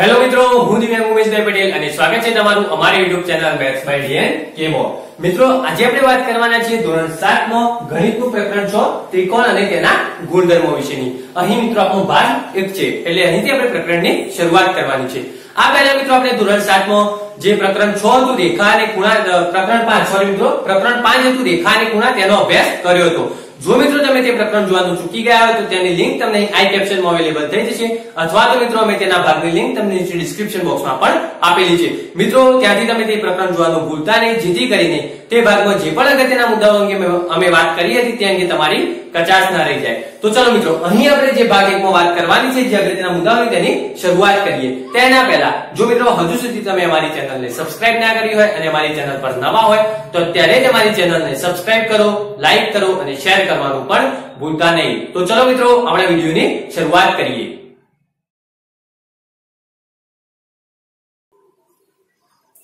Hello मित्रों, હું દિવ્યાંગ ઉમેશભાઈ પટેલ અને સ્વાગત છે તમારું અમારી YouTube channel maths by DN કેમો। મિત્રો, આજે આપણે વાત કરવાના છીએ ધોરણ 7 નો ગણિતનું પ્રકરણ 6 ત્રિકોણ અને તેના ગુણધર્મો વિશેની। અહીં મિત્રો આપણો ભાગ 1 છે, એટલે અહીંથી આપણે પ્રકરણની શરૂઆત કરવાની છે। આ પહેલા મિત્રો આપણે ધોરણ 7 નો જે પ્રકરણ 6 હતું રેખા અને ખૂણા, પ્રકરણ 5 સોરી મિત્રો પ્રકરણ 5 હતું રેખા અને ખૂણા, તેનો અભ્યાસ કર્યો હતો। जो मित्रों तमे ते प्रकरण जोवानुं चूकी गया हो तो तेनी लिंक तमने आई कैप्शन में अवेलेबल थई जशे अथवा तो मित्रों अमे तेना भागनी लिंक तमने नीचे डिस्क्रिप्शन बॉक्स में पण आपेली छे। मित्रों, त्याथी तमे ते प्रकरण जोवानुं भूलता नहीं, जेथी करीने ते भागमां जे पण अगत्यना मुद्दाओ अंगे अमे वात करी हती ते अंगे तमारी कचाश ना रही जाए। तो चलो मित्रों, अहीं आपणे जे भाग 1 मां वात करवानी छे, जे अगत्यना मुद्दाओ होय तेनी शरूआत करीए। तेना पहेला जो मित्रों हजू सुधी तमे अमारी चेनल ने सब्सक्राइब ना करी होय अने अमारी चेनल पर नवा होय तो त्यारे ज अमारी चेनल ने सब्सक्राइब करो, लाइक करो अने शेयर करवानुं पण भूलता नहीं। तो चलो मित्रों, आपणे विडियो ने शुरुआत करिए।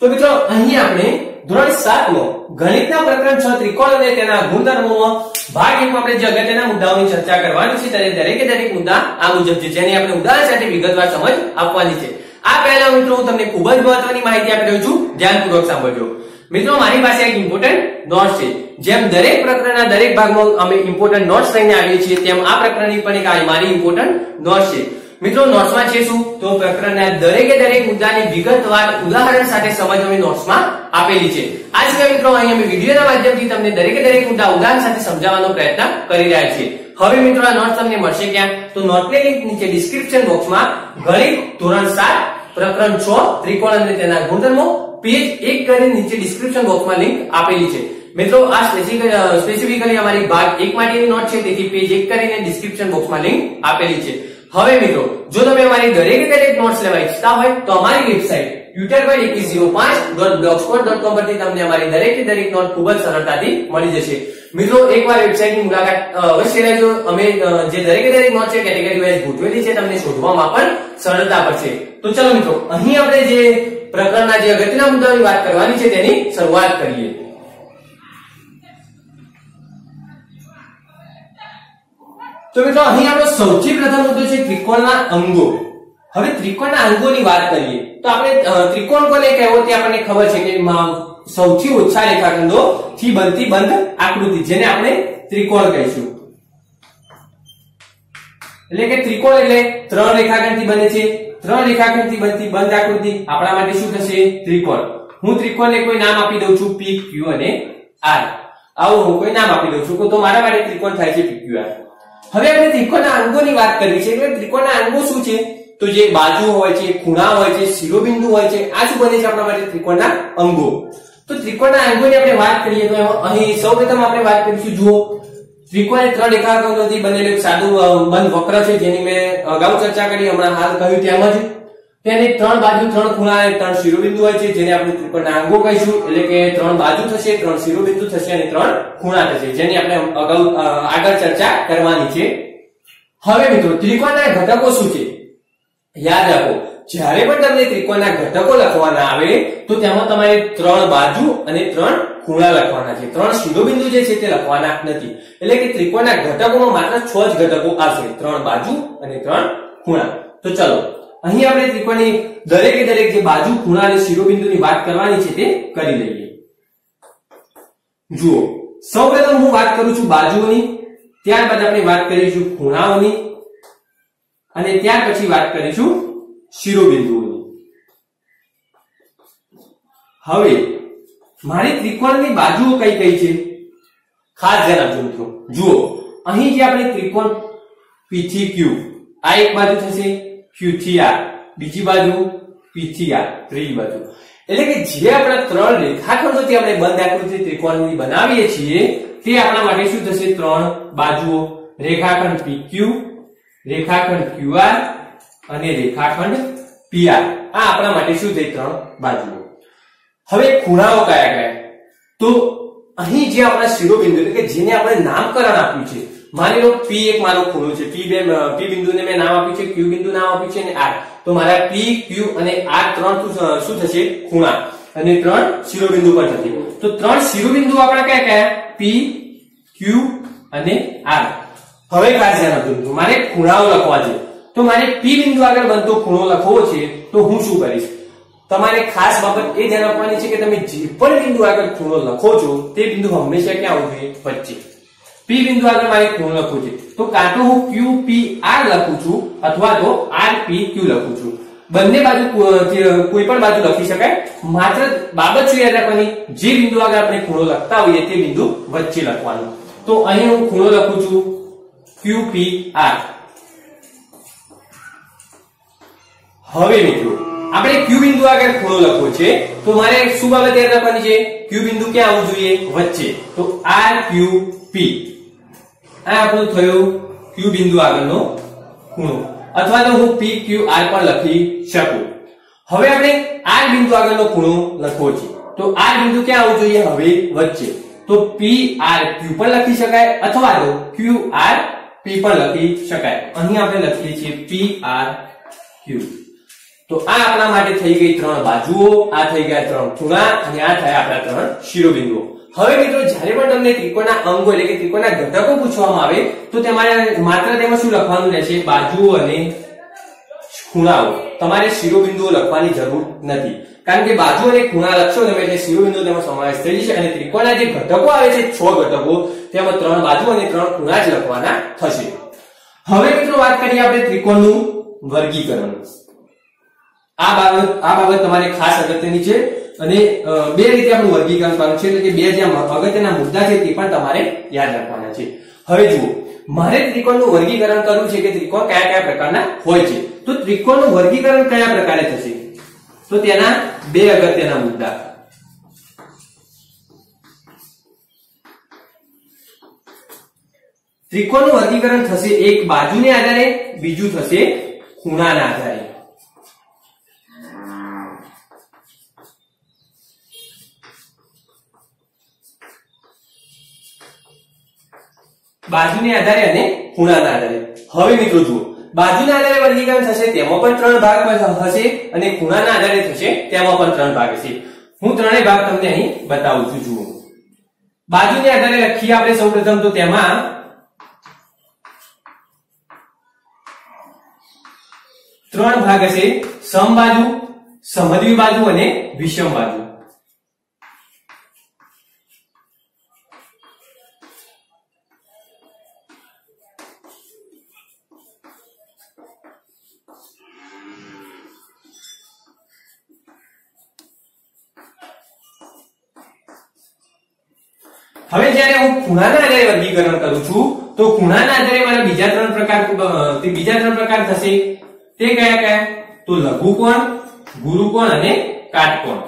तो मित्रों, अहीं आपणे ધોરણ 7 નો ગણિતના પ્રકરણ 6 ત્રિકોણ અને તેના ગુણધર્મોમાં ભાગ 1 માં આપણે જે અગત્યના મુદ્દાઓની ચર્ચા કરવાની છે, ત્યારે દરેક મુદ્દા આ મુજબ છે, જેની આપણે ઉદાહરણ સાથે વિગતવાર સમજ આપવાની છે। આ પહેલા મિત્રો હું તમને ખૂબ જ મહત્વની માહિતી આપી રહ્યો છું, ધ્યાનપૂર્વક સાંભળજો। મિત્રો, મારી પાસે એક ઇમ્પોર્ટન્ટ નોટ છે, જેમ દરેક પ્રકરણના દરેક ભાગમાં અમે ઇમ્પોર્ટન્ટ નોટ્સ લઈને આવીએ છીએ, તેમ આ પ્રકરણની પણ એક મારી ઇમ્પોર્ટન્ટ નોટ છે। મિત્રો, નોટ્સમાં છે શું તો પ્રકરણના દરેક મુદ્દાની વિગતવાર ઉદાહરણ સાથે સમજ અમે નોટ્સમાં આપેલી છે। આજ કે મિત્રો અહીં અમે વિડિયોના માધ્યમથી તમને દરેક મુદ્દા ઉદાહરણ સાથે સમજાવવાનો પ્રયત્ન કરી રહ્યા છીએ। હવે મિત્રો, આ નોટ્સ તમને મળશે ક્યાં તો નોટની લિંક નીચે ડિસ્ક્રિપ્શન બોક્સમાં ગણિત ધોરણ 7 પ્રકરણ 6 ત્રિકોણ અને તેના ગુણધર્મો પેજ 1 કરીને નીચે ડિસ્ક્રિપ્શન બોક્સમાં લિંક આપેલી છે। મિત્રો, આ સ્પેસિફિકલી અમારી ભાગ 1 માટેની નોટ છે, તેથી પેજ 1 કરીને ડિસ્ક્રિપ્શન બોક્સમાં લિંક આપેલી છે। હવે મિત્રો, જો તમે અમારી દરેક નોટ્સ લેવા ઈચ્છતા હોય તો અમારી વેબસાઈટ tutor2105.blogspot.com પરથી તમને અમારી દરેક નોટ ખૂબ જ સરળતાથી મળી જશે। મિત્રો, એકવાર વેબસાઈટની મુલાકાત અવશ્ય લેજો। અમે જે દરેક નોટ છે કેટેગરી વાઇઝ ગોઠવેલી છે, તમને શોધવામાં પણ સરળતા પડશે। તો ચલો મિત્રો, અહીં આપણે જે પ્રકરણના જે અગત્યના મુદ્દાઓની વાત કરવાની છે તેની શરૂઆત કરીએ। तो मित्रों, અહીં આપણો સૌથી પ્રથમ મુદ્દો છે ત્રિકોણના અંગો। હવે ત્રિકોણના અંગોની વાત કરીએ તો આપણે ત્રિકોણ કોને કહેવો તે આપણને ખબર છે કે સૌથી ઓછા રેખાખંડોથી બનતી બંધ આકૃતિ, જેને આપણે ત્રિકોણ કહીશું। એટલે કે ત્રિકોણ એટલે ત્રણ રેખાખંડથી બને છે, ત્રણ રેખાખંડથી બનતી બંધ આકૃતિ આપણા માટે શું થશે ત્રિકોણ। હું ત્રિકોણને કોઈ નામ આપી દઉં છું P, Q અને R, આવું હું કોઈ નામ આપી દઉં છું તો મારા માટે ત્રિકોણ થાય છે P, Q, R। હવે આપણે ત્રિકોણના અંગોની વાત કરી છે, એટલે ત્રિકોણના અંગો શું છે તો જે બાજુ હોય છે, ખૂણા હોય છે, શિરોબિંદુ હોય છે, આ શું બને છે આપણા માટે ત્રિકોણના અંગો। તો ત્રિકોણના અંગોની આપણે વાત કરીએ તો અહીં સૌપ્રથમ આપણે વાત કરીશું, જુઓ ત્રિકોણ ત્રણ રેખાખંડોથી બનેલું એક સાદું બંધ વક્ર છે, જેની મેં અગાઉ ચર્ચા કરી, હમણાં હાલ કહ્યું તેમ જ તેને ત્રણ બાજુ, ત્રણ ખૂણા અને ત્રણ શિરોબિંદુ હોય છે, જેને આપણે ત્રિકોણના અંગો કહીશું। એટલે કે ત્રણ બાજુ થશે, ત્રણ શિરોબિંદુ થશે અને ત્રણ ખૂણા થશે, જેની આપણે અગાઉ આગળ ચર્ચા કરવાની છે। હવે મિત્રો, ત્રિકોણના ઘટકો શું છે યાદ રાખો, જ્યારે પણ તમને ત્રિકોણના ઘટકો લખવાના આવે તો તેમાં તમારે ત્રણ બાજુ અને ત્રણ ખૂણા લખવાના છે, ત્રણ શિરોબિંદુ જે છે તે લખવાના નથી। એટલે કે ત્રિકોણના ઘટકોમાં માત્ર 6 જ ઘટકો આવશે, ત્રણ બાજુ અને ત્રણ ખૂણા। તો ચલો અહીં આપણે ત્રિકોણની દરેક જે બાજુ, ખૂણા અને શિરોબિંદુની વાત કરવાની છે તે કરી લઈએ। જુઓ, સૌપ્રથમ હું વાત કરું છું બાજુઓની, ત્યારબાદ આપણે વાત કરીશું ખૂણાઓની અને ત્યાર પછી વાત કરીશું શિરોબિંદુઓની। હવે મારી ત્રિકોણની બાજુઓ કઈ કઈ છે ખાસ ધ્યાન આપજો મિત્રો। જુઓ, અહીં જે આપણે ત્રિકોણ P થી Q, આ એક બાજુ થશે, Q થી R બીજી બાજુ, P થી R ત્રીજી બાજુ। એટલે કે જે આપણે ત્રણ રેખાખંડોથી આપણે બંધ આકૃતિ ત્રિકોણની બનાવીએ છીએ તે આપણા માટે શું થશે ત્રણ બાજુઓ, રેખાખંડ PQ, રેખાખંડ QR અને રેખાખંડ PR, આ આપણા માટે શું થઈ ત્રણ બાજુઓ। હવે ખૂણાઓ કયા કયા તો અહીં જે આપણા શિરોબિંદુ, એટલે કે જેને આપણે નામકરણ આપ્યું છે, માની લો P એક મારો ખૂણો છે, P બિંદુને મેં નામ આપ્યું છે, Q બિંદુ નામ આપ્યું છે અને R, તો મારા P, Q અને R ત્રણ શું થશે ખૂણા અને ત્રણ શિરોબિંદુ પર થશે। તો ત્રણ શિરોબિંદુ આપણા કયા કયા P, Q અને R। હવે ખાસ ધ્યાન રાખજો, મારે ખૂણાઓ લખવા છે तो मारे पी बिंदु आगळ बनतो खूणो લખવો છે તો હું શું કરીશ તમારે ખાસ બાબત એ ધ્યાન રાખવાની છે કે તમે જે પણ બિંદુ આગળ ખૂણો લખો છો તે બિંદુ હંમેશા ક્યાં આવશે વચ્ચે P બિંદુ આગળ મારે ખૂણો લખવો છે તો કાં તો હું QPR લખું છું અથવા તો RPQ લખું છું બંને બાજુ કોઈ પણ બાજુ લખી શકાય માત્ર બાબત શું યાદ રાખવાની જે બિંદુ આગળ આપણે ખૂણો લખતા હોઈએ તે બિંદુ વચ્ચે લખવાનું તો અહીં હું ખૂણો લખું છું QPR હવે મિત્રો આપણે Q બિંદુ આગળ ખૂણો લખવો છે તો મારે શું બાબત યાદ રાખવાની છે Q બિંદુ ક્યાં આવવું જોઈએ વચ્ચે તો RQP આ આપણું થયું Q બિંદુ આગળનો ખૂણો अथवा तो हूँ पी क्यू आर पर लखी सकू हवे आपणे आर बिंदु आगळनो खूणो लखवो छे तो आर बिंदु क्या आववू जोईए हवे वच्चे तो पी आर क्यू पर लखी शकाय अथवा तो क्यू आर पी पर लखी शकाय અહીં આપણે લખીએ છીએ पी आर क्यू तो आ आपना माटे थई गई त्रण बाजुओ आ थई गया त्रण खूणा અને આ થાય આપણા ત્રણ શિરોબિંદુઓ હવે મિત્રો જ્યારે પણ તમને ત્રિકોણના અંગો એટલે કે ત્રિકોણના ઘટકો પૂછવામાં આવે તો તમારે માત્ર તેમાં શું લખવાનું રહેશે બાજુઓ અને ખૂણાઓ તમારે શિરોબિંદુઓ લખવાની જરૂર નથી કારણ કે બાજુ અને ખૂણા લખશો તમે એટલે શિરોબિંદુઓ તેમાં સમાવેશ થઈ જશે અને ત્રિકોણના જે ઘટકો આવે છે 6 ઘટકો તેમાં 3 બાજુ અને 3 ખૂણા જ લખવાના થશે હવે મિત્રો વાત કરીએ આપણે ત્રિકોણનું વર્ગીકરણ આ બાબત તમારે ખાસ અગત્યની છે અને બે રીતે આપણું વર્ગીકરણ કરવાનું છે એટલે કે બે જે અગત્યના મુદ્દા છે તે પણ તમારે યાદ રાખવાના છે હવે જુઓ મારે ત્રિકોણનું વર્ગીકરણ કરવું છે કે ત્રિકોણ કયા કયા પ્રકારના હોય છે તો ત્રિકોણનું વર્ગીકરણ કયા પ્રકારે થશે તો તેના બે અગત્યના મુદ્દા ત્રિકોણનું વર્ગીકરણ થશે એક બાજુને આધારે બીજું થશે ખૂણાના આધારે बाजू ने आधारे અને ખૂણાના આધારે હવે મિત્રો જુઓ બાજુના આધારે વર્ગીકરણ થશે તેમાં પણ ત્રણ ભાગ હશે અને ખૂણાના આધારે થશે તેમાં પણ ત્રણ ભાગ હશે હું ત્રણેય ભાગ તમને અહીં બતાવું છું જુઓ બાજુને આધારે લખીએ આપણે સૌપ્રથમ તો તેમાં ત્રણ ભાગ હશે સમબાજુ સમદ્વિ બાજુ અને વિષમ બાજુ હવે જ્યારે હું ખૂણાના આધારે વર્ગીકરણ કરું છું તો ખૂણાના આધારે મારા બીજા ત્રણ પ્રકાર થશે તે કયા કયા તો લઘુકોણ ગુરુકોણ અને કાટકોણ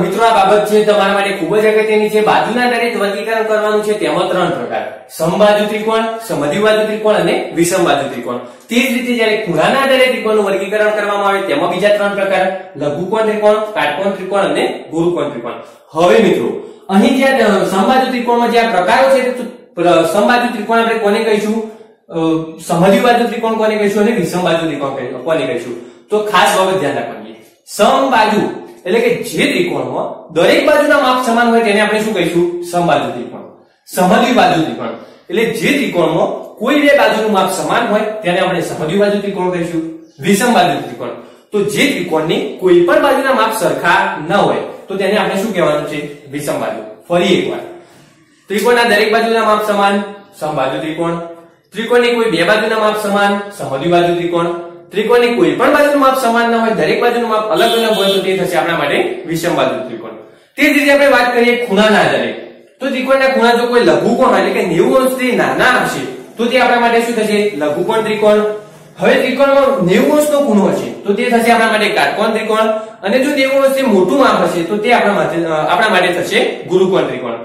મિત્રો આ બાબત છે તમારા માટે ખૂબ જ અગત્યની છે બાજુના આધારે વર્ગીકરણ કરવાનું છે તેમાં ત્રણ પ્રકાર સમબાજુ ત્રિકોણ સમદ્વિબાજુ ત્રિકોણ અને વિષમબાજુ ત્રિકોણ તે જ રીતે જ્યારે ખૂણાના આધારે ત્રિકોણનું વર્ગીકરણ કરવામાં આવે તેમાં બીજા ત્રણ પ્રકાર લઘુકોણ ત્રિકોણ કાટકોણ ત્રિકોણ અને ગુરુકોણ ત્રિકોણ હવે મિત્રો અહીં જે સમબાજુ ત્રિકોણમાં જે આ પ્રકારો છે સમબાજુ ત્રિકોણ આપણે કોને કહીશું સમદ્વિબાજુ ત્રિકોણ કોને કહીશું અને વિષમબાજુ ત્રિકોણ કોને કહીશું તો ખાસ બાબત ધ્યાન રાખવાની સમબાજુ એટલે કે જે ત્રિકોણમાં દરેક બાજુના માપ સમાન હોય તેને આપણે શું કહીશું સમબાજુ ત્રિકોણ સમદ્વિબાજુ ત્રિકોણ એટલે જે ત્રિકોણમાં કોઈ બે બાજુનું માપ સમાન હોય તેને આપણે સમદ્વિબાજુ ત્રિકોણ કહીશું વિષમબાજુ ત્રિકોણ તો જે ત્રિકોણની કોઈ પણ બાજુના માપ સરખા ન હોય તો તેને આપણે શું કહેવાનું છે વિષમબાજુ ફરી એકવાર ત્રિકોણના દરેક બાજુના માપ સમાન સમબાજુ ત્રિકોણ ત્રિકોણની કોઈ બે બાજુના માપ સમાન સમદ્વિબાજુ ત્રિકોણ ત્રિકોણની કોઈ પણ બાજુનું માપ સમાન ન હોય દરેક બાજુનું માપ અલગ અલગ હોય તો તે થશે આપણા માટે વિષમબાજુ ત્રિકોણ તે જ રીતે આપણે વાત કરીએ ખૂણાના આધારે તો ત્રિકોણના ખૂણા જો કોઈ લઘુકોણ એટલે કે 90 અંશથી નાના હશે તો તે આપણા માટે શું થશે લઘુકોણ ત્રિકોણ હવે ત્રિકોણમાં 90 અંશનો ખૂણો હશે તો તે થશે આપણા માટે કાટકોણ ત્રિકોણ અને જો 90 અંશથી મોટું માપ હશે તો તે આપણા માટે થશે ગુરુકોણ ત્રિકોણ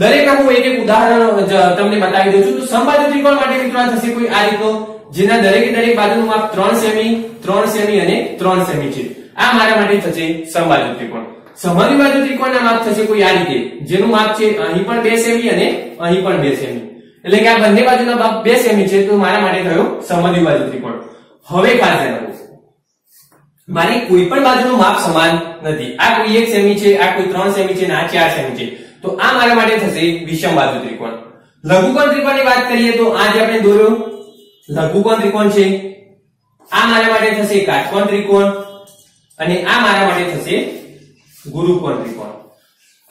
દરેક હું એક એક ઉદાહરણ તમને બતાવી દઉં છું તો સમબાજુ ત્રિકોણ માટે મિત્રો આ થશે કોઈ આ રીતનો જેના દરેક બાજુનું માપ 3 સેમી 3 સેમી અને 3 સેમી છે આ મારા માટે થશે સમબાજુ ત્રિકોણ સમદ્વિબાજુ ત્રિકોણના માપ થશે કોઈ આ રીતે જેનું માપ છે અહીં પણ 2 સેમી અને અહીં પણ 2 સેમી એટલે કે આ બંને બાજુનો ભાગ 2 સેમી છે તો મારા માટે થયો સમદ્વિભાજિત ત્રિકોણ. હવે ખાસ ધ્યાન રાખો, મારી કોઈ પણ બાજુનું માપ સમાન નથી. આ કોઈ 1 સેમી છે, આ કોઈ 3 સેમી છે અને આ 4 સેમી છે, તો આ મારા માટે થશે વિષમબાજુ ત્રિકોણ. લઘુકોણ ત્રિકોણની વાત કરીએ તો આ જે આપણે દોર્યો લઘુકોણ ત્રિકોણ છે, આ મારા માટે થશે કાટકોણ ત્રિકોણ અને આ મારા માટે થશે ગુરુકોણ ત્રિકોણ.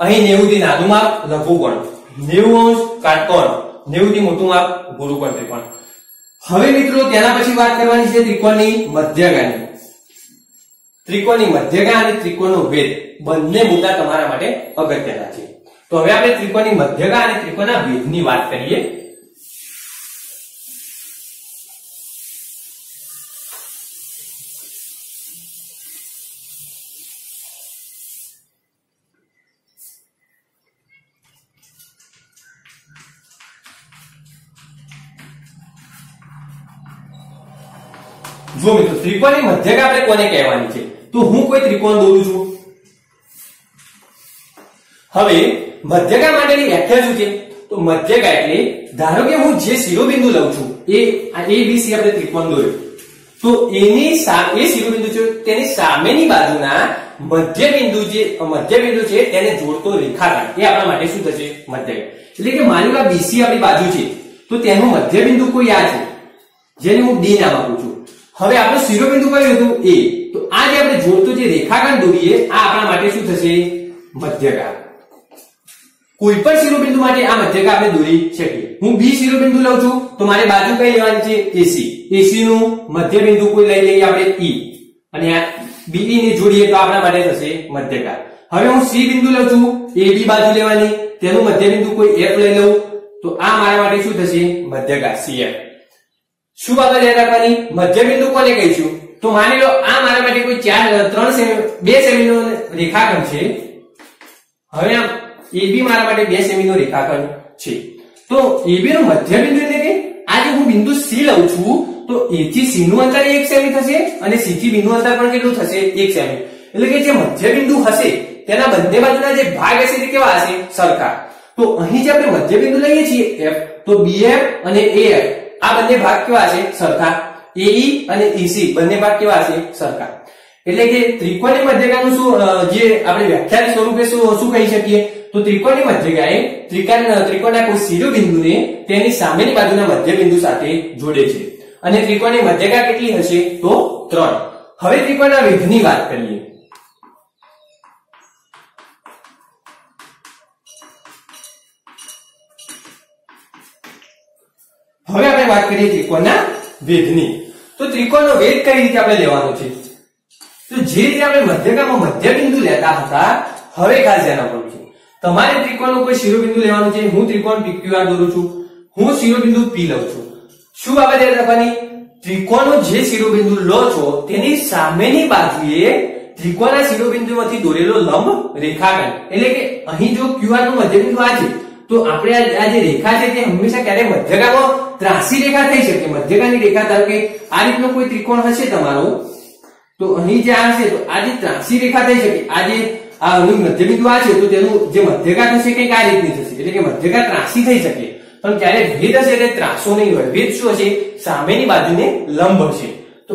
અહીં 90 થી નાનું માપ લઘુકોણ, 90° કાટકોણ, 90 થી મોટું માપ ગુરુકોણ ત્રિકોણ. હવે મિત્રો તેના પછી વાત કરવાની છે ત્રિકોણની મધ્યગાની. ત્રિકોણની મધ્યગા અને ત્રિકોણનો ભેદ બંને મુદ્દા તમારા માટે અગત્યના છે. તો હવે આપણે ત્રિકોણની મધ્યગા અને ત્રિકોણના ભેદની વાત કરીએ. જો મિત્રો ત્રિકોણની મધ્યગા આપણે કોને કહેવાની છે? તો હું કોઈ ત્રિકોણ દોરું છું. હવે મધ્યગા માટેની વ્યાખ્યા શું છે? તો મધ્યગા એટલે ધારો કે હું જે શિરોબિંદુ લઉં છું ABC આપણે ત્રિકોણ દોર્યો, તો એની સામે એ શિરોબિંદુ છે તેની સામેની બાજુના મધ્યબિંદુ છે તેને જોડતો રેખાખંડ, એ આપણા માટે શું થશે? મધ્યગા. એટલે કે માની લો BC આપણી બાજુ છે તો તેનું મધ્યબિંદુ કોઈ આ છે જેને હું D નામ આપું છું. હવે આપણો શિરોબિંદુ કયું હતું? A. તો આ જે આપણે જોડતો જે રેખાખંડ દોરીએ આ આપણા માટે શું થશે? મધ્યગા. કોઈ પણ શિરોબિંદુ માટે આ મધ્યગા આપણે દોરી શકીએ. હું B શિરોબિંદુ લઉં છું તો મારે બાજુ કઈ લેવાની છે? AC. AC નું મધ્યબિંદુ કોઈ લઈ લઈએ આપણે E અને આ BE ને જોડીએ તો આપણા માટે થશે મધ્યગા. હવે હું C બિંદુ લઉં છું, AB બાજુ લેવાની, તેનું મધ્યબિંદુ કોઈ F લઈ લઉં તો આ મારા માટે શું થશે? મધ્યગા CF. શું આગળ ધ્યાન રાખવાની? મધ્યબિંદુ કોને કહીશું? તો માની લો આ મારા માટે કોઈ 2 સેમી નો રેખાખંડ છે. હવે આમ AB મારા માટે 2 સેમી નો રેખાખંડ છે, તો AB નું મધ્યબિંદુ એટલે કે આ જે હું બિંદુ C લઉં છું તો A થી C નું અંતર 1 સેમી થશે અને C થી B નું અંતર પણ કેટલું થશે? 1 સેમી. એટલે કે જે મધ્યબિંદુ હશે તેના બંને બાજુના જે ભાગ હશે તે કેવા હશે? સરખા. તો અહીં જે આપણે મધ્યબિંદુ લઈએ છીએ F, તો BF અને AF આ બંને ભાગ કેવા છે? સરખા. AE અને EC બંને ભાગ કેવા છે? સરખા. એટલે કે ત્રિકોણની મધ્યગાનું શું જે આપણે વ્યાખ્યાન સ્વરૂપે શું કહી શકીએ? તો ત્રિકોણની મધ્યગાએ ત્રિકોણના કોઈ શિરોબિંદુને તેની સામેની બાજુના મધ્યબિંદુ સાથે જોડે છે અને ત્રિકોણની મધ્યગા કેટલી હશે? તો 3. હવે ત્રિકોણના ભેદની વાત કરીએ. હવે આપણે વાત કરીએ ત્રિકોણના ભેદની. તો ત્રિકોણનો ભેદ કઈ રીતે આપણે લેવાનો છે? તો જે રીતે આપણે મધ્યગામાં મધ્યબિંદુ લેતા હતા, હવે ખાસ ધ્યાન રાખવાનું છે, તમારે ત્રિકોણનું કોઈ શિરોબિંદુ લેવાનું છે. હું ત્રિકોણ PQR દોરું છું, હું શિરોબિંદુ P લઉં છું. શું આપણે ધ્યાન રાખવાની? ત્રિકોણનું જે શિરોબિંદુ લો છો તેની સામેની બાજુએ ત્રિકોણના શિરોબિંદુમાંથી દોરેલો લંબ રેખાખંડ. એટલે કે અહીં જો QR નું મધ્યબિંદુ આ છે તો આપણે આ જે રેખા છે તે હંમેશા ક્યારે મધ્યગામાં ત્રાસી રેખા થઈ શકે. મધ્યગાની રેખા ધારો કે આ રીતનો કોઈ ત્રિકોણ હશે તમારો, તો અહીં જે આ હશે તો આ જે ત્રાસી રેખા થઈ શકે, આ જે મધ્યબિંદુ આ છે તો તેનું જે મધ્યગા થશે કંઈક આ રીતની થશે. એટલે કે મધ્યગા ત્રાસી થઈ શકે, પણ ક્યારે ભેદ હશે એટલે ત્રાસો નહીં હોય. ભેદ શું હશે? સામેની બાજુને લંબ હશે. તો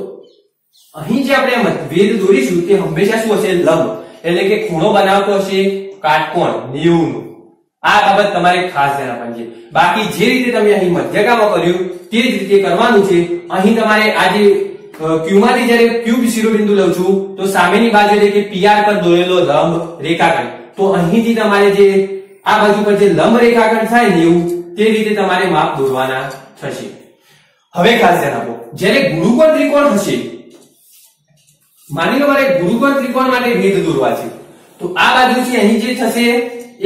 અહીં જે આપણે ભેદ દોરીશું તે હંમેશા શું હશે? લંબ. એટલે કે ખૂણો બનાવતો હશે કાટકોણ 90°. આ બાબત તમારે ખાસ ધ્યાન રાખવાની છે. બાકી જે રીતે તમે અહીં મધ્યગામાં કર્યું તે જ રીતે કરવાનું છે. અહીં તમારે આજે Q માંથી જ્યારે Q શિરોબિંદુ લઉં છું તો સામેની બાજુ એટલે કે PR પર દોરેલો લંબ રેખાખંડ, તો અહીંથી તમારે જે આ બાજુ પર જે લંબ રેખાખંડ થાય 90 તે રીતે તમારે માપ દોરવાના થશે. હવે ખાસ ધ્યાન આપો, જ્યારે ગુરુકોણ ત્રિકોણ હશે, માની લો મારે ગુરુકોણ ત્રિકોણ માટે ભેદ દોરવા છે, તો આ બાજુ છે અહીં જે થશે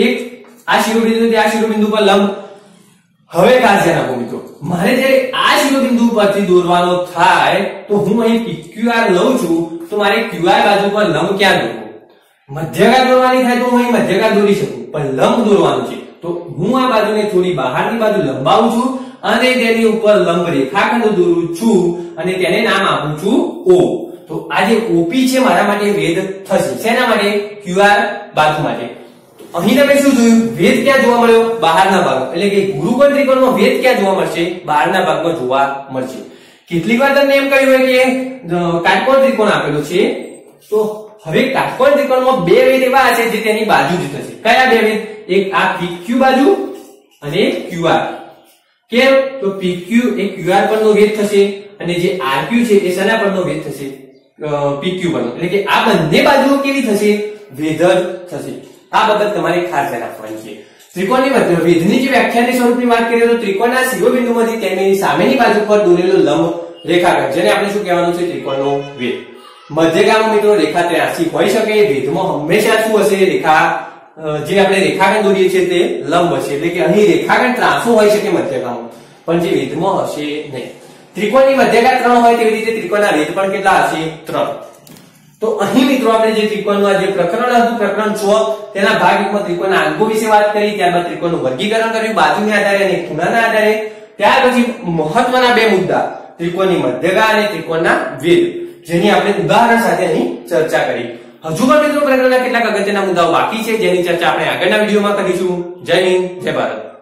એક આ શિરોબિંદુથી આ શિરોબિંદુ પર લંબ. હવે ખાસ ધ્યાન આપો મિત્રો, મારે જ્યારે આ શિરોબિંદુ પરથી દોરવાનો થાય તો હું અહીં PQR લઉં છું, તો મારે QR બાજુ પર લંબ ક્યાં દોરવો? મધ્યગા દોરવાની થાય તો હું અહીં મધ્યગા દોરી શકું, પણ લંબ દોરવાનું છે તો હું આ બાજુને થોડી બહારની બાજુ લંબાવું છું અને તેની ઉપર લંબ રેખાખંડ દોરું છું અને તેને નામ આપું છું O. તો આ જે OP છે મારા માટે વેધ થશે. શેના માટે? QR બાજુ માટે. અહીં તમે શું જોયું? ભેદ ક્યાં જોવા મળ્યો? બહારના ભાગ. એટલે કે ગુરુકોણ ત્રિકોણમાં ભેદ ક્યાં જોવા મળશે? બહારના ભાગમાં જોવા મળશે. કેટલીકવાર તમને એમ કહ્યું હોય કે કાટકોણ ત્રિકોણ આપેલો છે, તો હવે કાટકોણ ત્રિકોણમાં બે વેધ એવા છે જે તેની બાજુ જ થશે. કયા બે વેધ? એક આ PQ બાજુ અને QR. કેમ? તો PQ એ QR પરનો વેધ થશે અને જે RQ છે એ શેના પરનો વેધ થશે? PQ પરનો. એટલે કે આ બંને બાજુઓ કેવી થશે? વેધર થશે. આ બાબત તમારે ખાસ ધ્યાન રાખવાની છે. ત્રિકોણની મધ્ય વેધની જે વ્યાખ્યાની સ્વરૂપની વાત કરીએ તો ત્રિકોણના શિરોબિંદુમાંથી તેની સામેની બાજુ પર દોરેલો લંબ રેખાખંડ, જેને આપણે શું કહેવાનું છે? ત્રિકોણનો વેધ. મધ્યગામાં મિત્રો રેખા ત્રાસી હોઈ શકે. વેધમાં હંમેશા શું હશે? રેખા જે આપણે રેખાખંડ દોરીએ છીએ તે લંબ હશે. એટલે કે અહીં રેખાખંડ ત્રાસો હોઈ શકે મધ્યગામાં, પણ જે વેધમાં હશે નહીં. ત્રિકોણની મધ્યગા 3 હોય તેવી રીતે ત્રિકોણના વેધ પણ કેટલા હશે? 3. तो अही मित्रों आपने जे त्रिकोणनो आज प्रकरण प्रकरण 6 તેના ભાગ 1 માં ત્રિકોણના અંગો વિશે વાત કરી, ત્યારબાદ ત્રિકોણનું વર્ગીકરણ કર્યું બાજુના આધારે અને ખૂણાના આધારે. ત્યાર પછી મહત્વના બે મુદ્દા ત્રિકોણની મધ્યગા અને ત્રિકોણના વેધ, જેની આપણે ઉદાહરણ સાથે અહીં ચર્ચા કરી. હજુ પણ મિત્રો પ્રકરણના કેટલાક અગત્યના મુદ્દાઓ બાકી છે, જેની ચર્ચા આપણે આગળના વિડિયોમાં કરીશું. જય હિન્દ, જય ભારત.